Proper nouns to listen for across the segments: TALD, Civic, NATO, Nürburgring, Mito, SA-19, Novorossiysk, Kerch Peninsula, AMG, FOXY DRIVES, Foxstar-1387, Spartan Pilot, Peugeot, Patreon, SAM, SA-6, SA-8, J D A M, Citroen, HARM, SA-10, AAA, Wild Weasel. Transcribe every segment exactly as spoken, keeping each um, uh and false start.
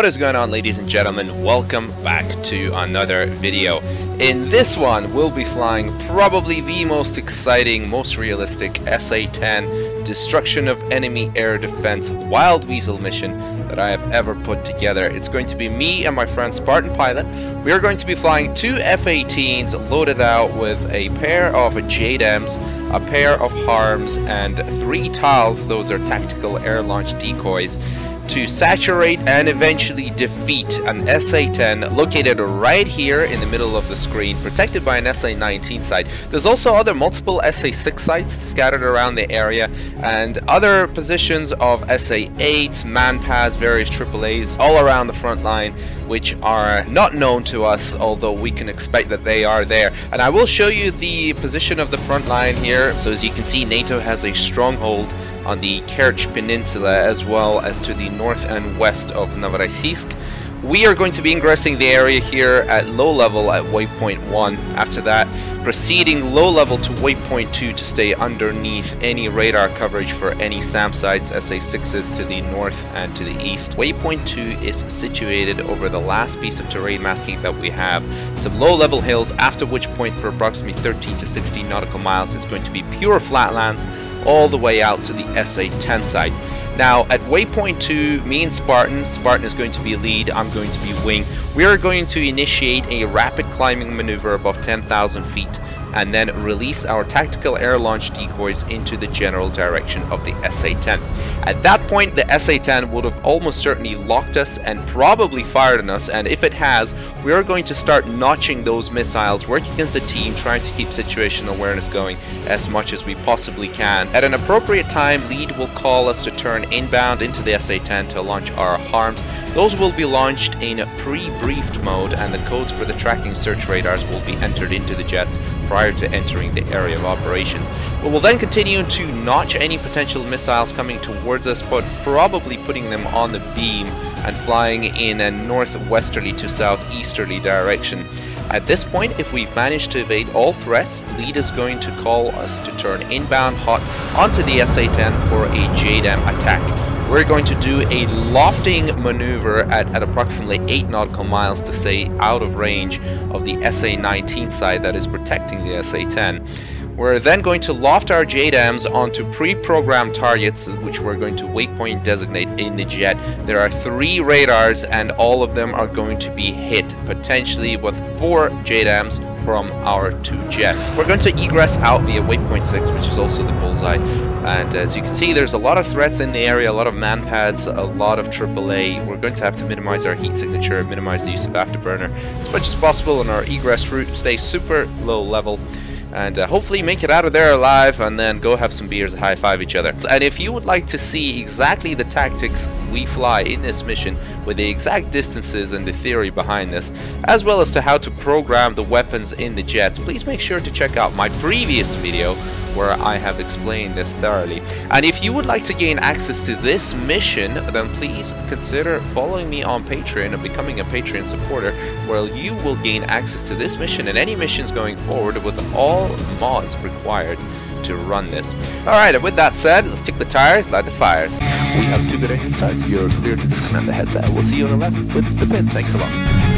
What is going on, ladies and gentlemen? Welcome back to another video. In this one, we'll be flying probably the most exciting, most realistic S A ten destruction of enemy air defense Wild Weasel mission that I have ever put together. It's going to be me and my friend Spartan Pilot. We are going to be flying two F eighteens loaded out with a pair of J D A Ms, a pair of HARMs, and three TALDs. Those are tactical air launch decoys, to saturate and eventually defeat an S A ten located right here in the middle of the screen, protected by an S A nineteen site. There's also other multiple S A six sites scattered around the area, and other positions of S A eights, manpads, various triple A's all around the front line, which are not known to us, although we can expect that they are there. And I will show you the position of the front line here. So as you can see, NATO has a stronghold on the Kerch Peninsula, as well as to the north and west of Novorossiysk. We are going to be ingressing the area here at low level at waypoint one. After that, proceeding low level to waypoint two to stay underneath any radar coverage for any SAM sites, S A sixes to the north and to the east. Waypoint two is situated over the last piece of terrain masking that we have, some low level hills, after which point for approximately thirteen to sixteen nautical miles is going to be pure flatlands all the way out to the S A ten site. Now at waypoint two, me and Spartan, Spartan is going to be lead, I'm going to be wing. We are going to initiate a rapid climbing maneuver above ten thousand feet and then release our tactical air launch decoys into the general direction of the S A ten. At that point, the S A ten would have almost certainly locked us and probably fired on us, and if it has, we are going to start notching those missiles, working as a team, trying to keep situational awareness going as much as we possibly can. At an appropriate time, lead will call us to turn inbound into the S A ten to launch our HARMs. Those will be launched in pre-briefed mode, and the codes for the tracking search radars will be entered into the jets prior to entering the area of operations. We will then continue to notch any potential missiles coming towards us, but probably putting them on the beam and flying in a northwesterly to southeasterly direction. At this point, if we've managed to evade all threats, lead is going to call us to turn inbound hot onto the S A ten for a J D A M attack. We're going to do a lofting maneuver at, at approximately eight nautical miles to stay out of range of the S A nineteen side that is protecting the S A ten. We're then going to loft our J D A Ms onto pre-programmed targets, which we're going to waypoint designate in the jet. There are three radars, and all of them are going to be hit, potentially with four J D A Ms from our two jets. We're going to egress out via waypoint six, which is also the bullseye. And as you can see, there's a lot of threats in the area, a lot of manpads, a lot of triple A. We're going to have to minimize our heat signature, minimize the use of afterburner as much as possible on our egress route, stay super low level, and uh, hopefully make it out of there alive, and then go have some beers and high-five each other. And if you would like to see exactly the tactics we fly in this mission with the exact distances and the theory behind this, as well as to how to program the weapons in the jets, please make sure to check out my previous video where I have explained this thoroughly. And if you would like to gain access to this mission, then please consider following me on Patreon and becoming a Patreon supporter, where you will gain access to this mission and any missions going forward with all mods required to run this. Alright, and with that said, let's kick the tires, light the fires. We have two good engine sides. You're clear to disconnect the headset. We'll see you on the left with the pit. Thanks a lot.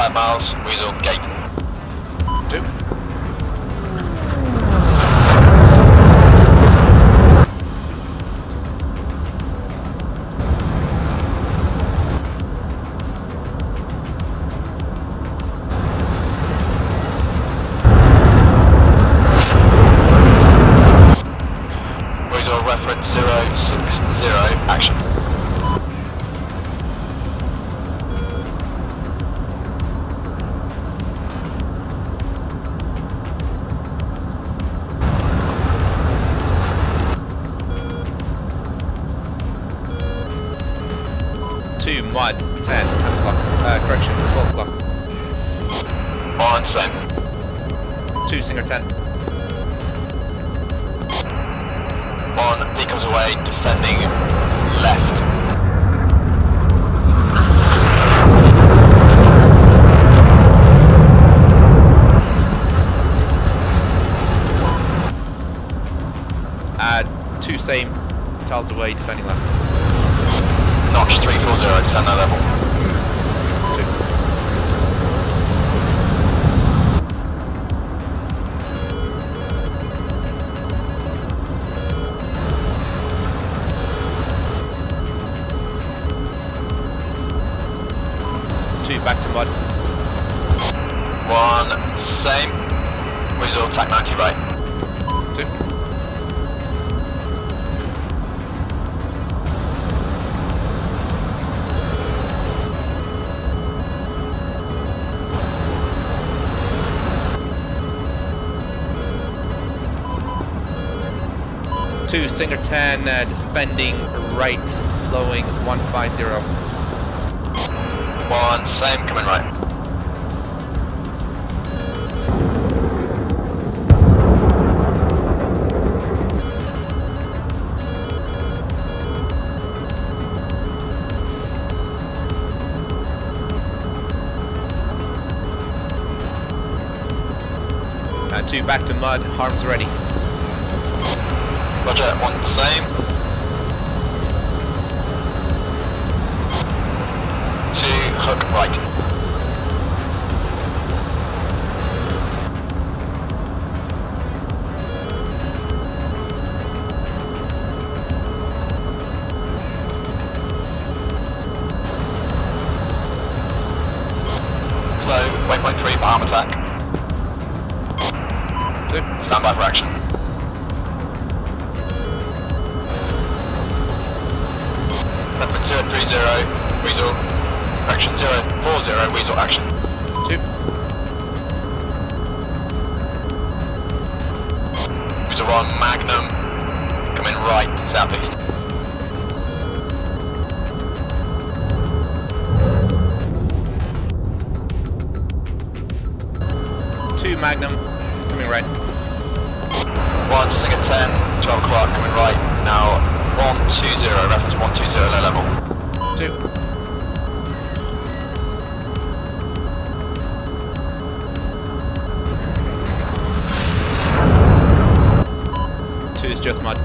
five miles, with okay. Two. Away, defending left. Notch three forty, descend that level. Two. Two, back to mud. One, same. Result, tack ninety right. Two. Two, Singer ten, uh, defending right, flowing one five zero. One, same, coming right. Uh, two, back to mud, harms ready. Roger, one the same. Two, hook right. Slow, waypoint three for arm attack. Two. Stand by for action. three zero, weasel, action zero, four zero, weasel, action. Two. Weasel one, Magnum, coming right, southeast. Two, Magnum, coming right. One, Singer ten, twelve o'clock, coming right, now one, two, zero, reference one, two, zero, low level. Two. Two, is just mud.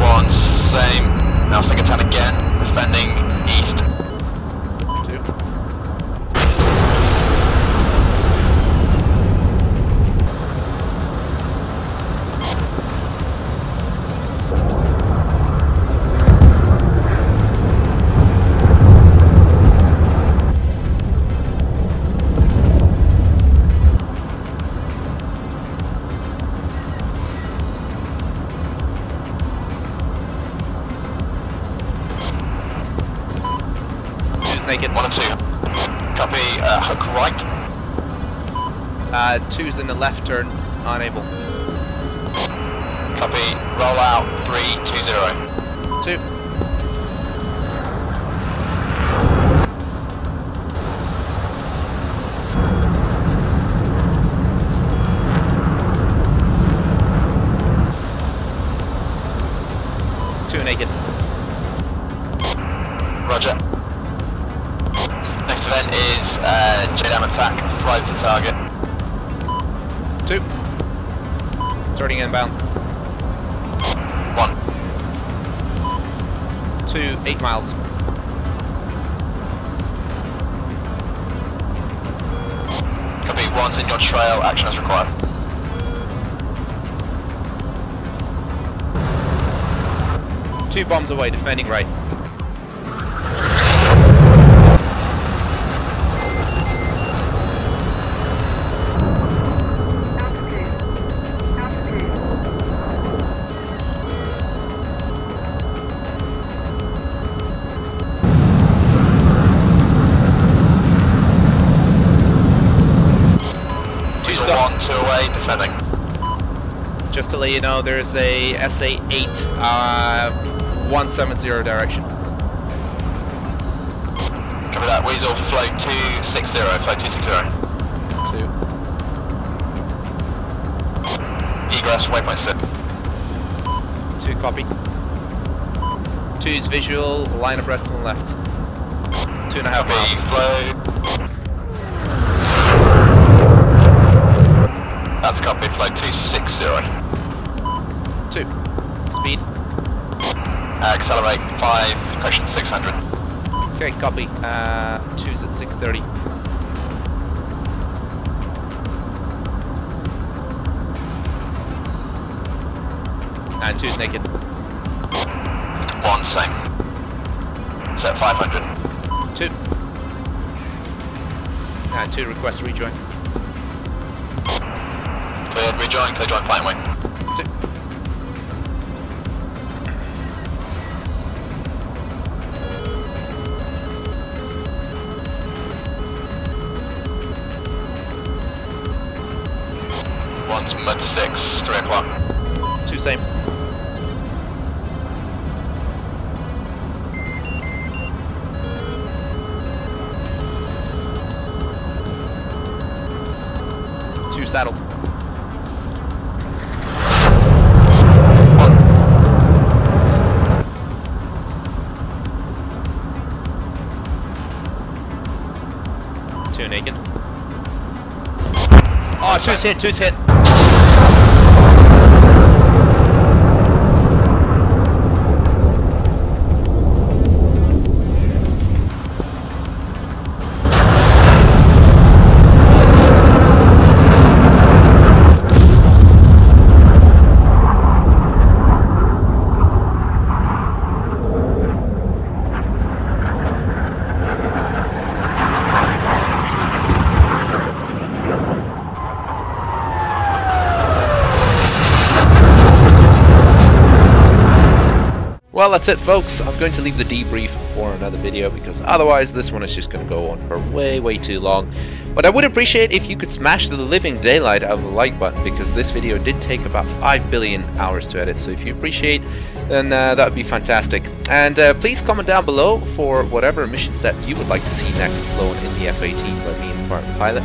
One, same. Now Singer ten again, defending east. Two. Two's in the left turn, unable. Copy, roll out, three, two, zero. Two. Two naked. Roger. Next event is uh, J D A M attack, flight to target. Two. Turning inbound. One. Two, eight miles. Copy, one's in your trail, action as required. Two bombs away, defending right. Just to let you know, there's a S A eight uh, one seventy direction. Copy that, Weasel, float two sixty, float two sixty. Two. Egress, waypoint set. Two, copy. Two is visual, line of rest on the left. Two and a half miles. Flow. That's copy, float two sixty. Two. Speed. Accelerate five, question six hundred. Okay, copy. Uh, two's at six thirty. And two's naked. One, same. Set five hundred. Two. And two, request rejoin. Cleared, rejoin, clear joint flying wing. Mud six, three o'clock. Two same. Two saddle. One. Two naked. Oh, two's hit, two's hit. Well, that's it, folks. I'm going to leave the debrief for another video because otherwise this one is just going to go on for way, way too long. But I would appreciate if you could smash the living daylight out of the like button, because this video did take about five billion hours to edit. So if you appreciate, then uh, that would be fantastic. And uh, please comment down below for whatever mission set you would like to see next flown in the F eighteen by me and Spartan Pilot.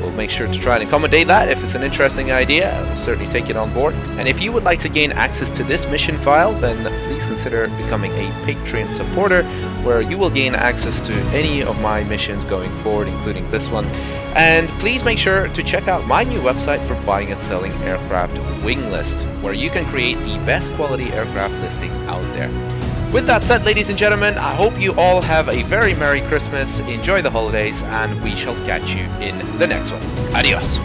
We'll make sure to try and accommodate that. If it's an interesting idea, I'll certainly take it on board. And if you would like to gain access to this mission file, then please consider becoming a Patreon supporter, where you will gain access to any of my missions going forward, including this one. And please make sure to check out my new website for buying and selling aircraft, Wing List, where you can create the best quality aircraft listing out there. With that said, ladies and gentlemen, I hope you all have a very Merry Christmas, enjoy the holidays, and we shall catch you in the next one. Adios!